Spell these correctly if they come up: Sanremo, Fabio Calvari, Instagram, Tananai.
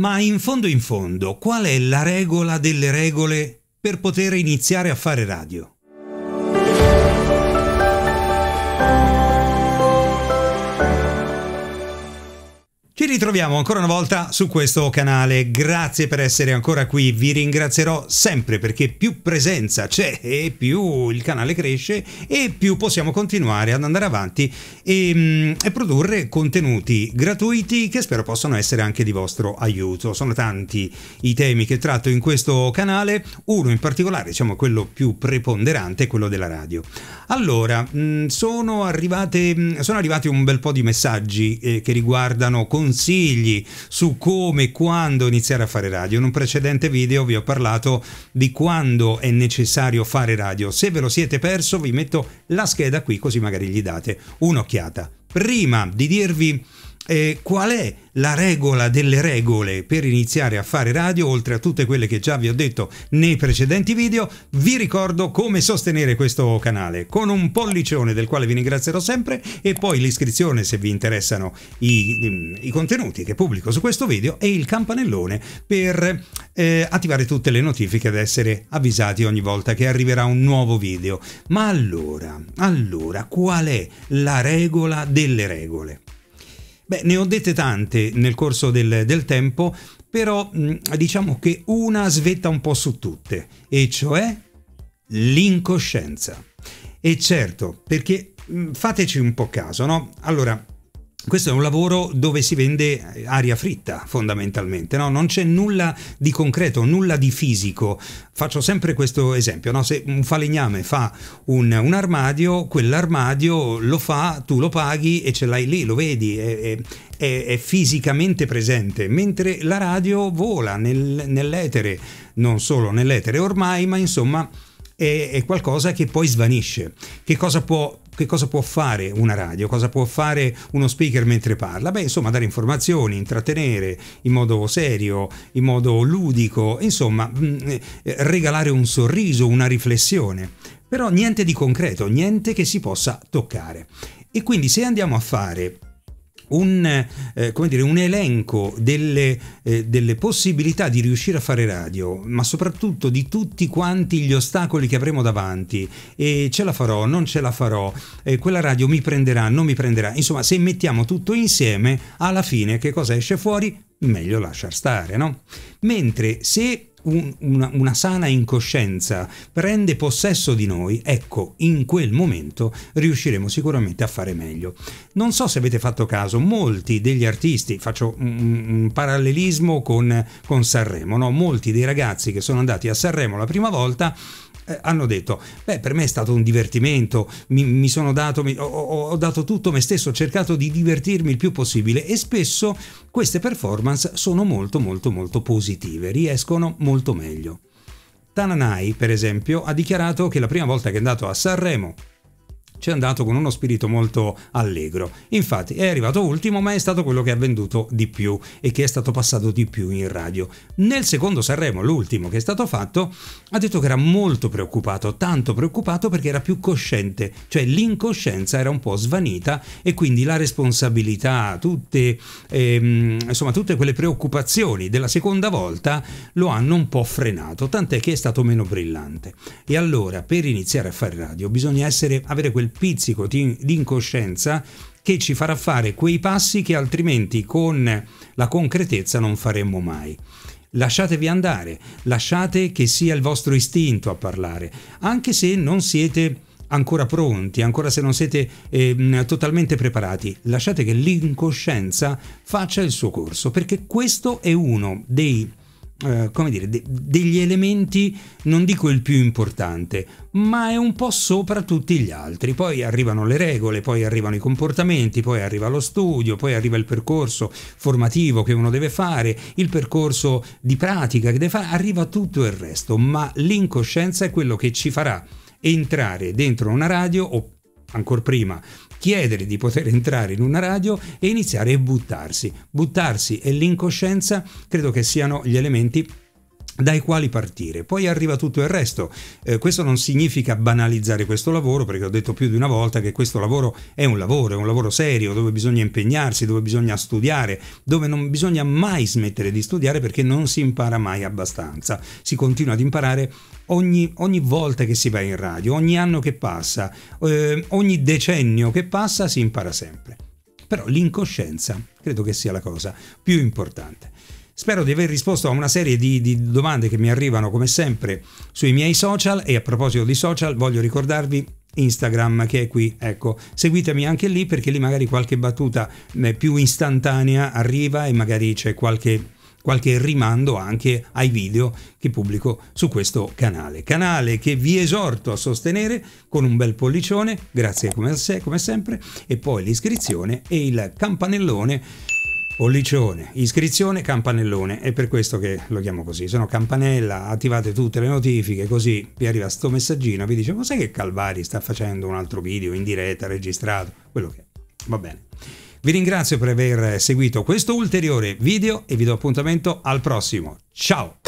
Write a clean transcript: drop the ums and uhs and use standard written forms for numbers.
Ma in fondo, qual è la regola delle regole per poter iniziare a fare radio? Ci ritroviamo ancora una volta su questo canale, grazie per essere ancora qui, vi ringrazierò sempre perché più presenza c'è e più il canale cresce e più possiamo continuare ad andare avanti e produrre contenuti gratuiti che spero possano essere anche di vostro aiuto. Sono tanti i temi che tratto in questo canale, uno in particolare, diciamo quello più preponderante, quello della radio. Allora, sono arrivati un bel po' di messaggi che riguardano consigli su come e quando iniziare a fare radio. In un precedente video vi ho parlato di quando è necessario fare radio. Se ve lo siete perso vi metto la scheda qui, così magari gli date un'occhiata. Prima di dirvi qual è la regola delle regole per iniziare a fare radio, oltre a tutte quelle che già vi ho detto nei precedenti video, vi ricordo come sostenere questo canale con un pollicione, del quale vi ringrazierò sempre, e poi l'iscrizione se vi interessano i contenuti che pubblico su questo video, e il campanellone per attivare tutte le notifiche ed essere avvisati ogni volta che arriverà un nuovo video. Ma allora qual è la regola delle regole? Beh, ne ho dette tante nel corso del tempo, però diciamo che una svetta un po' su tutte, e cioè l'incoscienza. E certo, perché fateci un po' caso, no? Allora, questo è un lavoro dove si vende aria fritta fondamentalmente, no? Non c'è nulla di concreto, nulla di fisico. Faccio sempre questo esempio, no? Se un falegname fa un armadio, quell'armadio lo fa, tu lo paghi e ce l'hai lì, lo vedi, è fisicamente presente, mentre la radio vola nell'etere, non solo nell'etere ormai, ma insomma è qualcosa che poi svanisce. Che cosa può fare una radio? Cosa può fare uno speaker mentre parla? Beh, insomma, dare informazioni, intrattenere in modo serio, in modo ludico, insomma, regalare un sorriso, una riflessione. Però niente di concreto, niente che si possa toccare. E quindi se andiamo a fare un elenco delle possibilità di riuscire a fare radio, ma soprattutto di tutti quanti gli ostacoli che avremo davanti, e ce la farò, non ce la farò, quella radio mi prenderà, non mi prenderà, insomma, se mettiamo tutto insieme, alla fine che cosa esce fuori? Meglio lasciar stare, no? Mentre se una sana incoscienza prende possesso di noi, ecco, in quel momento riusciremo sicuramente a fare meglio. Non so se avete fatto caso, molti degli artisti, faccio un parallelismo con Sanremo, no? Molti dei ragazzi che sono andati a Sanremo la prima volta hanno detto, beh, per me è stato un divertimento, ho dato tutto me stesso, ho cercato di divertirmi il più possibile, e spesso queste performance sono molto positive, riescono molto meglio. Tananai, per esempio, ha dichiarato che la prima volta che è andato a Sanremo c'è andato con uno spirito molto allegro, infatti è arrivato ultimo, ma è stato quello che ha venduto di più e che è stato passato di più in radio. Nel secondo Sanremo, l'ultimo che è stato fatto, ha detto che era molto preoccupato, tanto preoccupato perché era più cosciente, cioè l'incoscienza era un po' svanita, e quindi la responsabilità, tutte quelle preoccupazioni della seconda volta lo hanno un po' frenato, tant'è che è stato meno brillante. E allora, per iniziare a fare radio bisogna avere quel pizzico di incoscienza che ci farà fare quei passi che altrimenti con la concretezza non faremmo mai. Lasciatevi andare, lasciate che sia il vostro istinto a parlare, anche se non siete ancora pronti, ancora se non siete totalmente preparati, lasciate che l'incoscienza faccia il suo corso, perché questo è uno dei degli elementi, non dico il più importante, ma è un po' sopra tutti gli altri. Poi arrivano le regole, poi arrivano i comportamenti, poi arriva lo studio, poi arriva il percorso formativo che uno deve fare, il percorso di pratica che deve fare, arriva tutto il resto, ma l'incoscienza è quello che ci farà entrare dentro una radio, o ancora prima chiedere di poter entrare in una radio e iniziare a buttarsi. Buttarsi e l'incoscienza credo che siano gli elementi dai quali partire. Poi arriva tutto il resto. Questo non significa banalizzare questo lavoro, perché ho detto più di una volta che questo lavoro è un lavoro serio, dove bisogna impegnarsi, dove bisogna studiare, dove non bisogna mai smettere di studiare, perché non si impara mai abbastanza. Si continua ad imparare ogni volta che si va in radio, ogni anno che passa, ogni decennio che passa si impara sempre. Però l'incoscienza credo che sia la cosa più importante. Spero di aver risposto a una serie di domande che mi arrivano come sempre sui miei social. E a proposito di social, voglio ricordarvi Instagram, che è qui, ecco, seguitemi anche lì, perché lì magari qualche battuta più istantanea arriva e magari c'è qualche rimando anche ai video che pubblico su questo canale che vi esorto a sostenere con un bel pollicione, grazie come sempre, e poi l'iscrizione e il campanellone. Pollicione, iscrizione, campanellone, è per questo che lo chiamo così, se no campanella, attivate tutte le notifiche, così vi arriva sto messaggino, vi dice: ma sai che Calvari sta facendo un altro video in diretta, registrato, quello che è. Va bene. Vi ringrazio per aver seguito questo ulteriore video e vi do appuntamento al prossimo. Ciao!